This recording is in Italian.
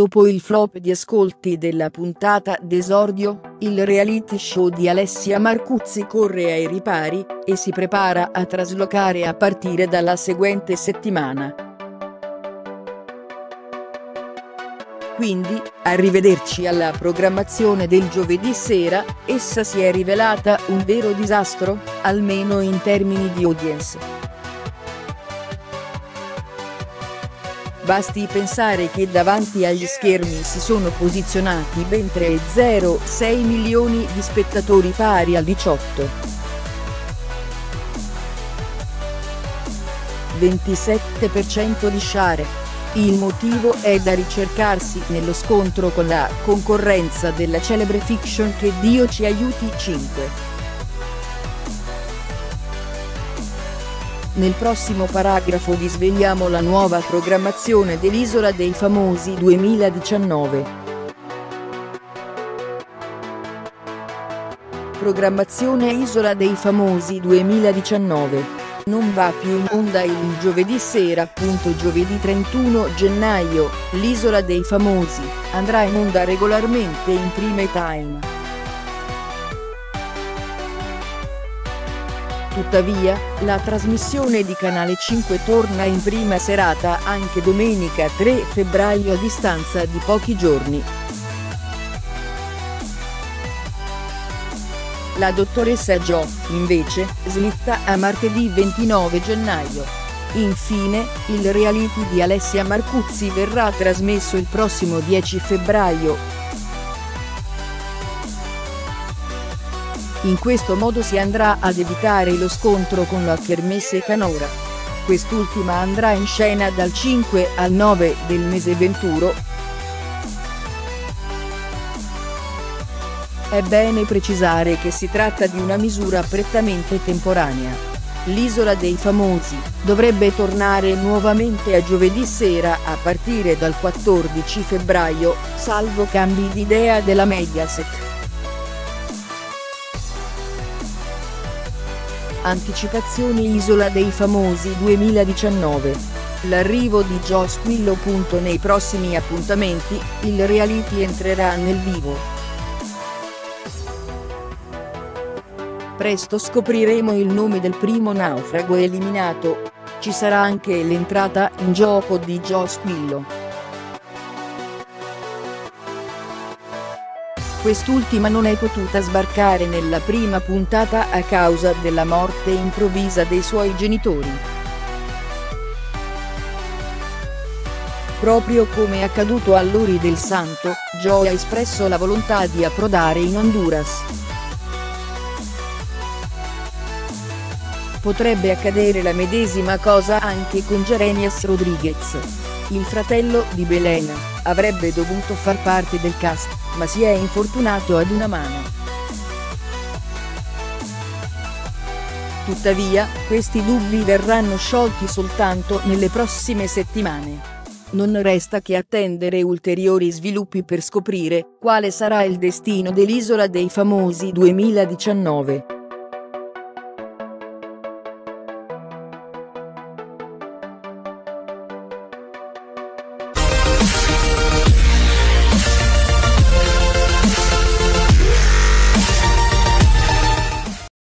Dopo il flop di ascolti della puntata d'esordio, il reality show di Alessia Marcuzzi corre ai ripari, e si prepara a traslocare a partire dalla seguente settimana. Quindi, arrivederci alla programmazione del giovedì sera, essa si è rivelata un vero disastro, almeno in termini di audience. Basti pensare che davanti agli schermi si sono posizionati ben 3,06 milioni di spettatori pari al 18,27% di share. Il motivo è da ricercarsi nello scontro con la concorrenza della celebre fiction Che Dio Ci Aiuti 5. Nel prossimo paragrafo vi sveliamo la nuova programmazione dell'Isola dei Famosi 2019. Programmazione Isola dei Famosi 2019. Non va più in onda il giovedì sera. Giovedì 31 gennaio, l'Isola dei Famosi andrà in onda regolarmente in prime time. Tuttavia, la trasmissione di Canale 5 torna in prima serata anche domenica 3 febbraio a distanza di pochi giorni. La Dottoressa Giò, invece, slitta a martedì 29 gennaio. Infine, il reality di Alessia Marcuzzi verrà trasmesso il prossimo 10 febbraio. In questo modo si andrà ad evitare lo scontro con la Kermesse Canora. Quest'ultima andrà in scena dal 5 al 9 del mese venturo. È bene precisare che si tratta di una misura prettamente temporanea. L'Isola dei Famosi dovrebbe tornare nuovamente a giovedì sera a partire dal 14 febbraio, salvo cambi di idea della Mediaset. Anticipazioni Isola dei Famosi 2019. L'arrivo di Joe Squillo. Nei prossimi appuntamenti, il reality entrerà nel vivo. Presto scopriremo il nome del primo naufrago eliminato. Ci sarà anche l'entrata in gioco di Joe Squillo. Quest'ultima non è potuta sbarcare nella prima puntata a causa della morte improvvisa dei suoi genitori. Proprio come è accaduto a Lori del Santo, Joe ha espresso la volontà di approdare in Honduras. Potrebbe accadere la medesima cosa anche con Jeremias Rodriguez. Il fratello di Belen avrebbe dovuto far parte del cast, ma si è infortunato ad una mano. Tuttavia, questi dubbi verranno sciolti soltanto nelle prossime settimane. Non resta che attendere ulteriori sviluppi per scoprire quale sarà il destino dell'Isola dei Famosi 2019.